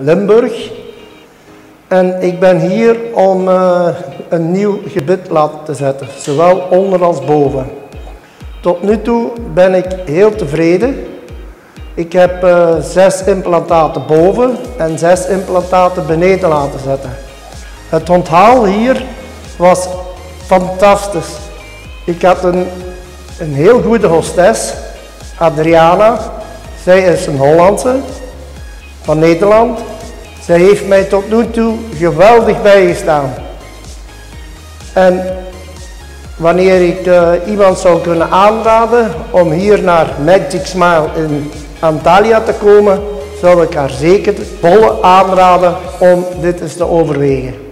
Limburg. En ik ben hier om een nieuw gebit laten te zetten, zowel onder als boven. Tot nu toe ben ik heel tevreden. Ik heb 6 implantaten boven en 6 implantaten beneden laten zetten. Het onthaal hier was fantastisch. Ik had een heel goede hostess, Adriana. Zij is een Hollandse van Nederland. Zij heeft mij tot nu toe geweldig bijgestaan. En wanneer ik iemand zou kunnen aanraden om hier naar Magic Smile in Antalya te komen, zou ik haar zeker volle aanraden om dit eens te overwegen.